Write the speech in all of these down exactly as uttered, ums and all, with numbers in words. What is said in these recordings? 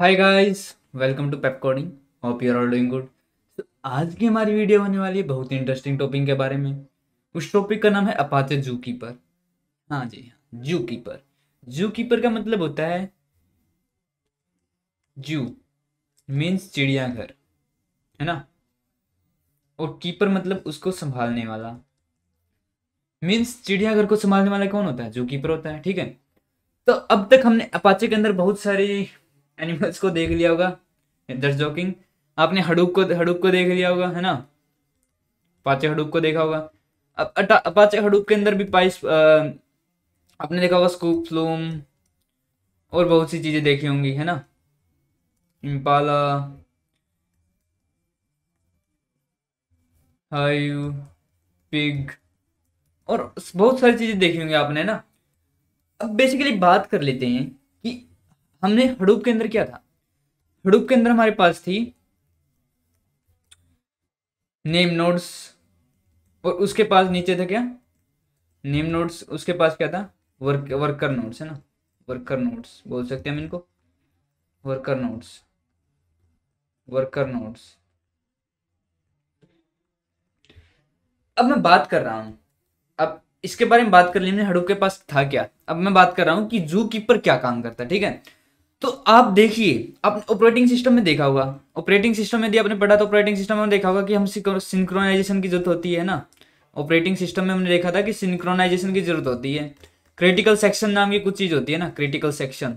Hi guys, welcome to Pepcoding. Hope you are all doing good. तो आज की हमारी वीडियो होने वाली है बहुत ही इंटरेस्टिंग टॉपिक के बारे में। उस टॉपिक का नाम है अपाचे ज़ूकीपर। हाँ जी, ज़ूकीपर। ज़ूकीपर का मतलब होता है जू मीन्स चिड़ियाघर, है ना, और कीपर मतलब उसको संभालने वाला। मीन्स चिड़ियाघर को संभालने वाला कौन होता है? ज़ूकीपर होता है। ठीक है, तो अब तक हमने अपाचे के अंदर बहुत सारी एनिमल्स को देख लिया होगा। Just joking. आपने हडूप को हडूप को देख लिया होगा, है ना, अपाचे हडूप को देखा होगा। अब अपाचे हडूप के अंदर भी पाइस आपने देखा होगा, स्कूप, फ्लूम और बहुत सी चीजें देखी होंगी, है ना, इम्पाला, हायू, पिग और बहुत सारी चीजें देखी होंगी आपने, है ना। अब बेसिकली बात कर लेते हैं कि हमने हडूप के अंदर क्या था। हडूप के अंदर हमारे पास थी नेम नोड्स और उसके पास नीचे था क्या, नेम नोड्स, उसके पास क्या था, वर्क वर्कर नोड्स, है ना, वर्कर नोड्स बोल सकते हैं हम इनको, वर्कर नोड्स वर्कर नोड्स अब मैं बात कर रहा हूं, अब इसके बारे में बात कर ली हमने, हडूप के पास था क्या। अब मैं बात कर रहा हूं कि ज़ूकीपर क्या काम करता है। ठीक है, तो आप देखिए, आपने ऑपरेटिंग सिस्टम में देखा होगा, ऑपरेटिंग सिस्टम में दिया आपने पढ़ा, तो ऑपरेटिंग सिस्टम में देखा होगा कि हम सिंक्रोनाइजेशन की जरूरत होती है ना। ऑपरेटिंग सिस्टम में हमने देखा था कि सिंक्रोनाइजेशन की जरूरत होती है। क्रिटिकल सेक्शन नाम की कुछ चीज होती है ना, क्रिटिकल सेक्शन,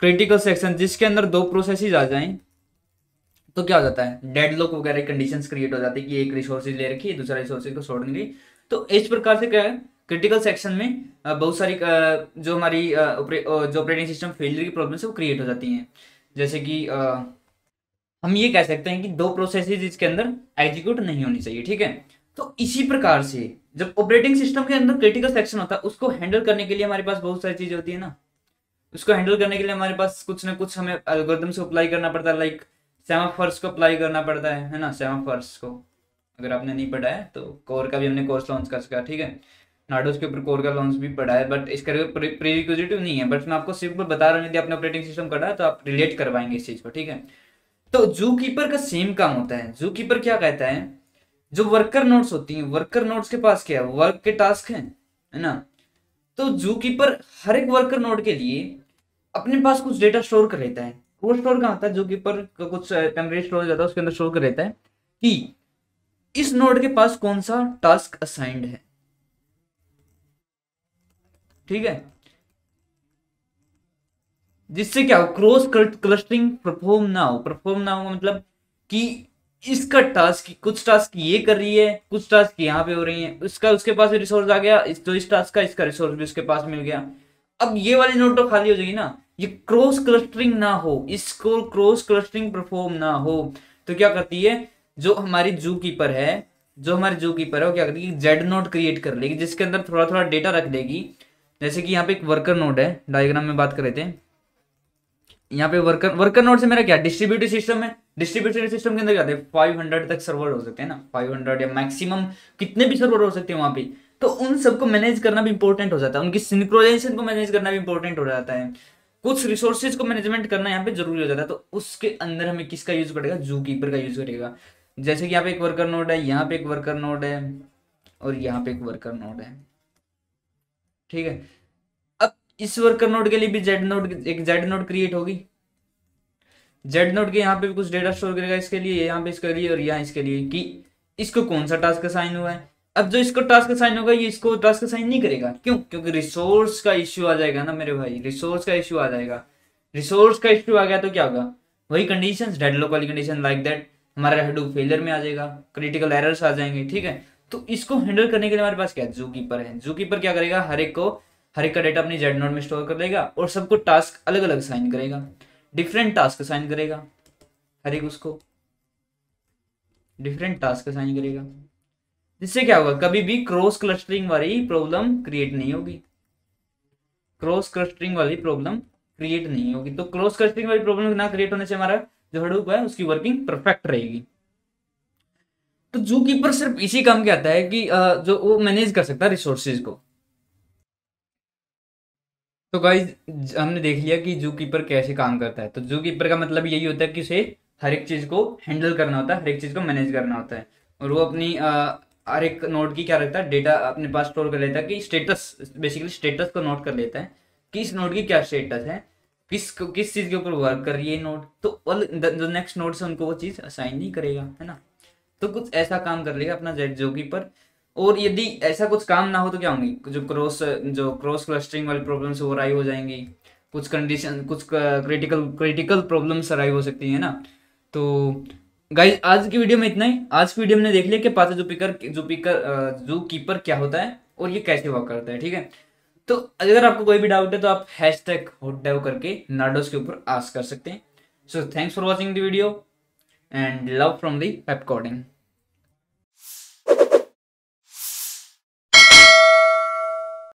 क्रिटिकल सेक्शन जिसके अंदर दो प्रोसेसेस आ जाएं तो क्या हो जाता है, डेडलॉक वगैरह कंडीशंस क्रिएट हो जाती है कि एक रिसोर्सेज ले रखी है, दूसरा रिसोर्सेज को छोड़ नहीं रही। तो इस प्रकार से क्या है, क्रिटिकल सेक्शन में बहुत सारी जो हमारी जो ऑपरेटिंग सिस्टम फेलियर की प्रॉब्लम्स वो क्रिएट हो जाती हैं। जैसे कि हम ये कह सकते हैं कि दो प्रोसेसेस इसके अंदर एग्जीक्यूट नहीं होनी चाहिए। ठीक है, तो इसी प्रकार से जब ऑपरेटिंग सिस्टम के अंदर क्रिटिकल सेक्शन होता है, उसको हैंडल करने के लिए हमारे पास बहुत सारी चीजें होती है ना। उसको हैंडल करने के लिए हमारे पास कुछ ना कुछ हमें एल्गोरिथम्स को अप्लाई करना पड़ता है, लाइक सेमाफोर्स को अप्लाई करना पड़ता है है ना। सेमाफोर्स को अगर आपने नहीं पढ़ा है तो कोर का भी हमने कोर्स लॉन्च कर सका। ठीक है, नाडोस के ऊपर कोर का लॉन्च भी पढ़ा है, बट इसका प्रीरिक्विजिटिव नहीं है, बट मैं आपको सिर्फ बता रहा हूँ, यदि आपने ऑपरेटिंग सिस्टम पढ़ा है तो आप रिलेट करवाएंगे इस चीज को। ठीक है, तो ज़ूकीपर का सेम काम होता है। ज़ूकीपर क्या कहता है, जो वर्कर नोड्स होती हैं, वर्कर नोड्स के पास क्या है, वर्क के टास्क हैं, है ना। तो ज़ूकीपर हर एक वर्कर नोड के लिए अपने पास कुछ डेटा स्टोर कर लेता है। वो स्टोर कहाँ होता है, ज़ूकीपर का कुछ टेम्परेरी स्टोर हो जाता है, उसके अंदर स्टोर कर लेता है कि इस नोड के पास कौन सा टास्क असाइंड है। ठीक है, जिससे क्या हो, क्रॉस क्लस्टरिंग परफॉर्म ना हो। परफॉर्म ना हो मतलब कि इसका टास्क, कुछ टास्क ये कर रही है, कुछ टास्क यहाँ पे हो रही है, उसका उसके पास रिसोर्स आ गया, इस तो इस टास्क का इसका रिसोर्स भी उसके पास मिल गया, अब ये वाली नोड तो खाली हो जाएगी ना। ये क्रॉस क्लस्टरिंग ना हो, इसको क्रॉस क्लस्टरिंग परफॉर्म ना हो, तो क्या करती है जो हमारी ज़ूकीपर है, जो हमारी ज़ूकीपर है वो क्या करेगी, जेड नोड क्रिएट कर लेगी, जिसके अंदर थोड़ा थोड़ा डेटा रख देगी। जैसे कि यहाँ पे एक वर्कर नोड है, डायग्राम में बात कर रहे थे, यहाँ पे वर्कर वर्कर नोड से मेरा क्या, डिस्ट्रीब्यूटेड सिस्टम है। डिस्ट्रीब्यूटेड सिस्टम के अंदर क्या है, पाँच सौ तक सर्वर हो सकते हैं ना, पाँच सौ या मैक्सिमम कितने भी सर्वर हो सकते हैं वहाँ पे। तो उन सबको मैनेज करना भी इंपॉर्टेंट हो जाता है, उनकी सिंक्रोनाइजेशन को मैनेज करना भी इंपॉर्टेंट हो जाता है, कुछ रिसोर्सेज को मैनेजमेंट करना यहाँ पे जरूरी हो जाता है। तो उसके अंदर हमें किसका यूज करेगा, ज़ूकीपर का यूज करेगा। जैसे कि यहाँ पे एक वर्कर नोड है, यहाँ पे एक वर्कर नोड है और यहाँ पे एक वर्कर नोड है। ठीक है, अब इस वर्कर नोड के लिए भी जेड नोड, एक जेड नोड क्रिएट होगी। जेड नोड के यहाँ पे भी कुछ डेटा स्टोर करेगा, इसके लिए यहाँ पे, इसके लिए और यहाँ इसके लिए, कि इसको कौन सा टास्क असाइन हुआ है। अब जो इसको टास्क असाइन होगा, ये इसको टास्क असाइन नहीं करेगा, क्यों, क्योंकि रिसोर्स का इश्यू आ जाएगा ना मेरे भाई, रिसोर्स का इश्यू आ जाएगा। रिसोर्स का इश्यू आ गया तो क्या होगा, वही कंडीशंस, डेडलॉक वाली कंडीशन, लाइक दैट हमारा हडूप फेलियर में आ जाएगा, क्रिटिकल एरर्स आ जाएंगे। ठीक है, तो इसको हैंडल करने के लिए हमारे पास क्या है, ज़ूकीपर है। ज़ूकीपर क्या करेगा, हर एक को, हर एक का डेटा अपनी जेड नोड में स्टोर कर देगा और सबको टास्क अलग अलग असाइन करेगा, डिफरेंट टास्क असाइन करेगा, हर एक उसको डिफरेंट टास्क असाइन करेगा, जिससे क्या होगा, कभी भी क्रॉस क्लस्टरिंग वाली प्रॉब्लम क्रिएट नहीं होगी, क्रॉस क्लस्टरिंग वाली प्रॉब्लम क्रिएट नहीं होगी। तो क्रॉस क्लस्टरिंग वाली प्रॉब्लम ना क्रिएट होने से हमारा जो हडूप है उसकी वर्किंग परफेक्ट रहेगी। तो ज़ूकीपर सिर्फ इसी काम के आता है कि जो वो मैनेज कर सकता है रिसोर्सेज को। तो गाइज हमने देख लिया कि ज़ूकीपर कैसे काम करता है। तो ज़ूकीपर का मतलब यही होता है कि उसे हर एक चीज़ को हैंडल करना होता है, हर एक चीज़ को मैनेज करना होता है, और वो अपनी हर एक नोट की क्या रखता है, डेटा अपने पास स्टोर कर लेता है कि स्टेटस, बेसिकली स्टेटस को नोट कर लेता है कि इस नोट की क्या स्टेटस है, किस किस चीज़ के ऊपर वर्क कर रही है नोट, तो जो नेक्स्ट नोट से उनको वो चीज़ असाइन नहीं करेगा, है ना। तो कुछ ऐसा काम कर लेगा अपना जेड ज़ूकीपर। और यदि ऐसा कुछ काम ना हो तो क्या होंगी, जो क्रॉस जो क्रॉस क्लस्टरिंग वाली प्रॉब्लम्स वो राइज हो जाएंगी, कुछ कंडीशन, कुछ क्रिटिकल क्रिटिकल प्रॉब्लम्स राइज हो सकती है ना। तो गाइज आज की वीडियो में इतना ही। आज की वीडियो में देख लिया कि अपाचे ज़ूकीपर ज़ूकीपर ज़ूकीपर क्या होता है और ये कैसे वर्क करता है, ठीक है। तो अगर आपको कोई भी डाउट है तो आप हैश टैग हॉटडेव करके नार्डोस के ऊपर आस्क कर सकते हैं। So thanks for watching the video and love from the Pepcoding.